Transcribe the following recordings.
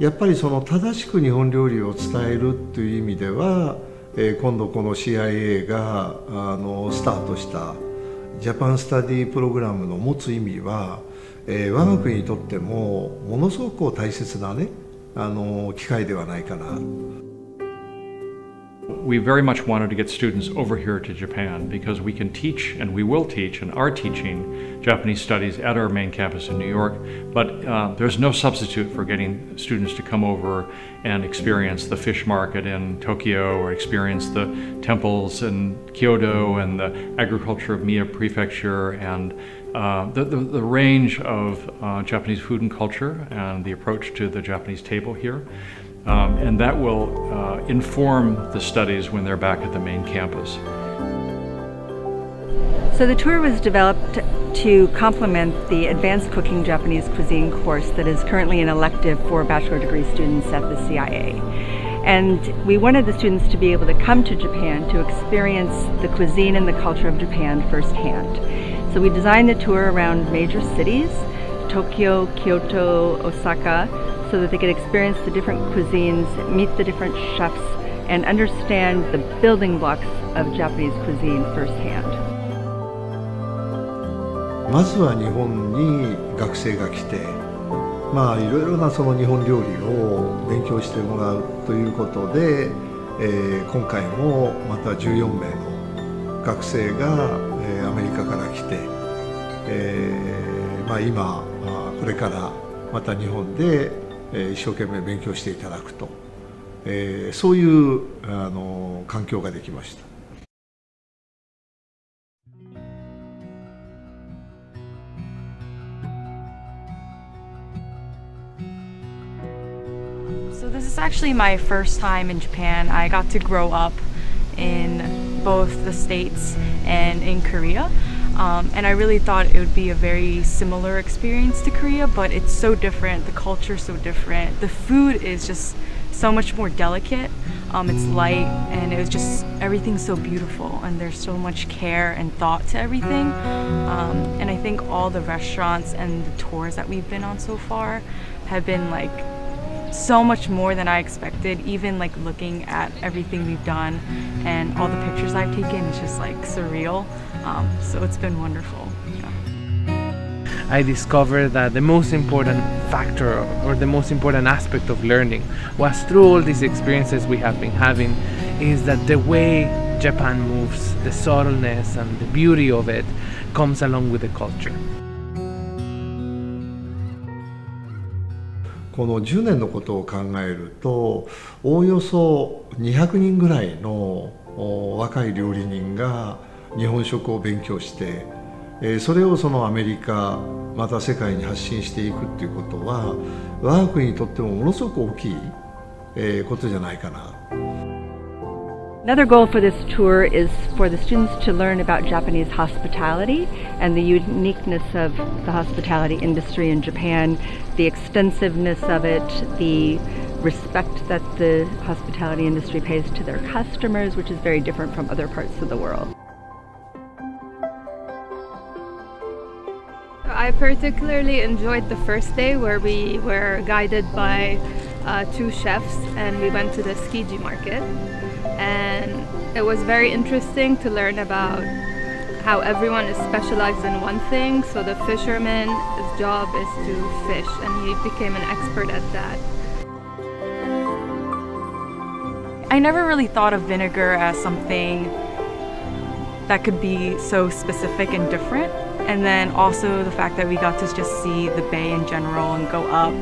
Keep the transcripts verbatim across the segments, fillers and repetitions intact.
やっぱりその正しく日本料理を伝えるという意味では、えー、今度この シーアイエー があのスタートしたジャパンスタディプログラムの持つ意味は、えー、我が国にとってもものすごく大切なねあの機会ではないかな。 We very much wanted to get students over here to Japan because we can teach, and we will teach, and are teaching Japanese studies at our main campus in New York, but uh, there's no substitute for getting students to come over and experience the fish market in Tokyo, or experience the temples in Kyoto, and the agriculture of Miyazaki Prefecture, and uh, the, the, the range of uh, Japanese food and culture, and the approach to the Japanese table here. Um, and that will uh, inform the studies when they're back at the main campus. So the tour was developed to complement the Advanced Cooking Japanese Cuisine course that is currently an elective for bachelor degree students at the C I A. And we wanted the students to be able to come to Japan to experience the cuisine and the culture of Japan firsthand. So we designed the tour around major cities, Tokyo, Kyoto, Osaka, so that they could experience the different cuisines, meet the different chefs, and understand the building blocks of Japanese cuisine firsthand. まずは日本に学生が来て、まあいろいろなその日本料理を勉強してもらうということで、えー、今回もまたじゅうよん名の学生が、えー、アメリカから来て、えー、まあ今、まあ、これからまた日本で 一生懸命勉強していただくと、えー、そういうあの環境ができました。So this is actually my first time in Japan. I got to grow up in both the States and in Korea. Um, and I really thought it would be a very similar experience to Korea, but it's so different, the culture is so different, the food is just so much more delicate, um, it's light, and it was just, everything's so beautiful, and there's so much care and thought to everything, um, and I think all the restaurants and the tours that we've been on so far have been like so much more than I expected. Even like looking at everything we've done and all the pictures I've taken, it's just like surreal. Um, so it's been wonderful. Yeah. I discovered that the most important factor or the most important aspect of learning was through all these experiences we have been having is that the way Japan moves, the subtleness and the beauty of it comes along with the culture. このじゅう年のことを考えるとおおよそにひゃく人ぐらいの若い料理人が日本食を勉強してそれをそのアメリカまた世界に発信していくっていうことは我が国にとってもものすごく大きいことじゃないかな。 Another goal for this tour is for the students to learn about Japanese hospitality and the uniqueness of the hospitality industry in Japan, the extensiveness of it, the respect that the hospitality industry pays to their customers, which is very different from other parts of the world. I particularly enjoyed the first day where we were guided by uh, two chefs and we went to the Tsukiji Market. And it was very interesting to learn about how everyone is specialized in one thing. So the fisherman, his job is to fish, and he became an expert at that. I never really thought of vinegar as something that could be so specific and different. And then also the fact that we got to just see the bay in general and go up.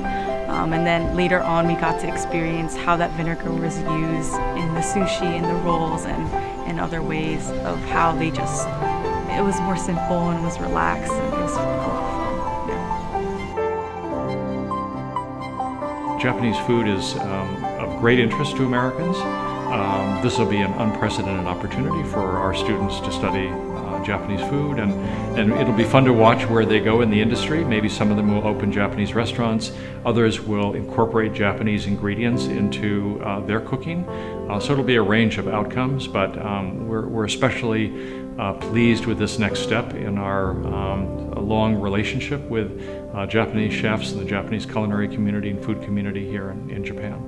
Um, and then later on we got to experience how that vinegar was used in the sushi and the rolls and in other ways of how they just, it was more simple and it was relaxed and it was fun. Yeah. Japanese food is um, of great interest to Americans. Um, this will be an unprecedented opportunity for our students to study uh, Japanese food, and, and it'll be fun to watch where they go in the industry. Maybe some of them will open Japanese restaurants, others will incorporate Japanese ingredients into uh, their cooking. Uh, so it'll be a range of outcomes, but um, we're, we're especially uh, pleased with this next step in our um, long relationship with uh, Japanese chefs and the Japanese culinary community and food community here in, in Japan.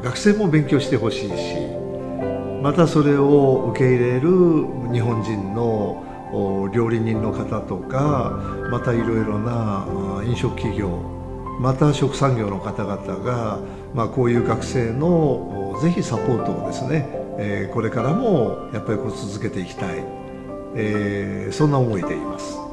学生も勉強してほしいし、またそれを受け入れる日本人の料理人の方とか、またいろいろな飲食企業、また食産業の方々が、まあこういう学生のぜひサポートをですね、これからもやっぱりこう続けていきたい、そんな思いでいます。